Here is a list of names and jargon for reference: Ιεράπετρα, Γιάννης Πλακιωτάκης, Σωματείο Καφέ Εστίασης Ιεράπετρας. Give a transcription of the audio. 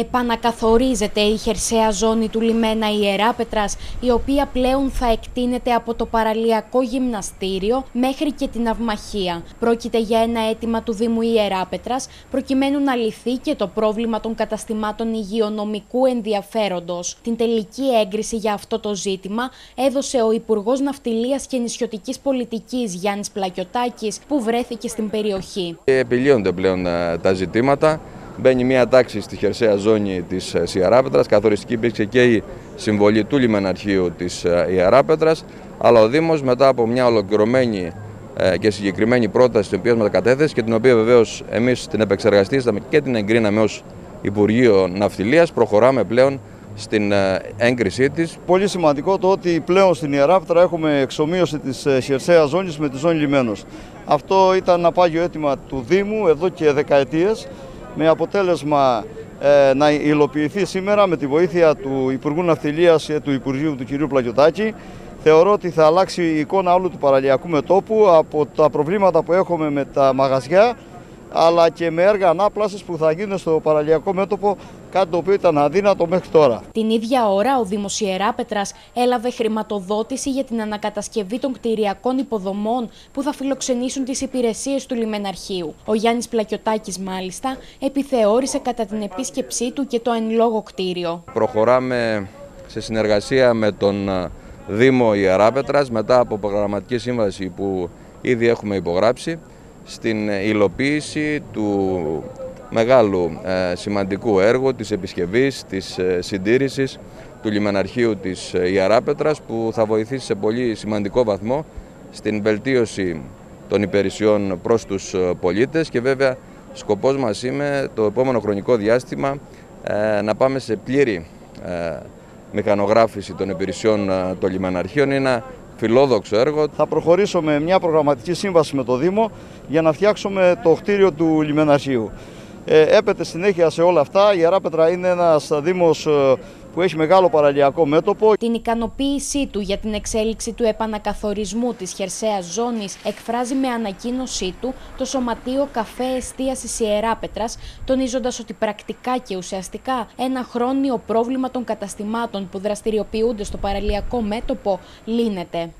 Επανακαθορίζεται η χερσαία ζώνη του λιμένα Ιεράπετρας, η οποία πλέον θα εκτείνεται από το παραλιακό γυμναστήριο μέχρι και την ναυμαχία. Πρόκειται για ένα αίτημα του Δήμου Ιεράπετρας, προκειμένου να λυθεί και το πρόβλημα των καταστημάτων υγειονομικού ενδιαφέροντος. Την τελική έγκριση για αυτό το ζήτημα έδωσε ο Υπουργός Ναυτιλίας και Νησιωτικής Πολιτικής Γιάννης Πλακιωτάκης, που βρέθηκε στην περιοχή. Επιλύονται πλέον τα ζητήματα. Μπαίνει μια τάξη στη χερσαία ζώνη της Ιεράπετρας. Καθοριστική υπήρξε και η συμβολή του λιμεναρχείου της Ιεράπετρας. Αλλά ο Δήμος, μετά από μια ολοκληρωμένη και συγκεκριμένη πρόταση, την οποία μας κατέθεσε και την οποία βεβαίως εμείς την επεξεργαστήσαμε και την εγκρίναμε ως Υπουργείο Ναυτιλίας, προχωράμε πλέον στην έγκρισή της. Πολύ σημαντικό το ότι πλέον στην Ιεράπετρα έχουμε εξομοίωση της χερσαίας ζώνης με τη ζώνη λιμένος. Αυτό ήταν ένα πάγιο αίτημα του Δήμου εδώ και δεκαετίες, με αποτέλεσμα να υλοποιηθεί σήμερα με τη βοήθεια του Υπουργού Ναυτιλίας και του Υπουργείου του κ. Πλακιωτάκη. Θεωρώ ότι θα αλλάξει η εικόνα όλου του παραλιακού μετόπου από τα προβλήματα που έχουμε με τα μαγαζιά, αλλά και με έργα ανάπλασης που θα γίνουν στο παραλιακό μέτωπο, κάτι το οποίο ήταν αδύνατο μέχρι τώρα. Την ίδια ώρα, ο Δήμος Ιεράπετρας έλαβε χρηματοδότηση για την ανακατασκευή των κτηριακών υποδομών που θα φιλοξενήσουν τις υπηρεσίες του λιμεναρχείου. Ο Γιάννης Πλακιωτάκης, μάλιστα, επιθεώρησε κατά την επίσκεψή του και το εν λόγω κτίριο. Προχωράμε σε συνεργασία με τον Δήμο Ιεράπετρας, μετά από προγραμματική σύμβαση που ήδη έχουμε υπογράψει, στην υλοποίηση του μεγάλου σημαντικού έργου της επισκευής, της συντήρησης του λιμεναρχείου της Ιεράπετρας, που θα βοηθήσει σε πολύ σημαντικό βαθμό στην βελτίωση των υπηρεσιών προς τους πολίτες, και βέβαια σκοπός μας είναι το επόμενο χρονικό διάστημα να πάμε σε πλήρη μηχανογράφηση των υπηρεσιών των λιμεναρχείων. Είναι φιλόδοξο έργο. Θα προχωρήσω με μια προγραμματική σύμβαση με το Δήμο για να φτιάξουμε το κτίριο του λιμεναρχείου. Έπεται συνέχεια σε όλα αυτά. Η Ιεράπετρα είναι ένας δήμος που έχει μεγάλο παραλιακό μέτωπο. Την ικανοποίησή του για την εξέλιξη του επανακαθορισμού της χερσαίας ζώνης εκφράζει με ανακοίνωσή του το Σωματείο Καφέ Εστίασης Ιεράπετρας, τονίζοντας ότι πρακτικά και ουσιαστικά ένα χρόνιο πρόβλημα των καταστημάτων που δραστηριοποιούνται στο παραλιακό μέτωπο λύνεται.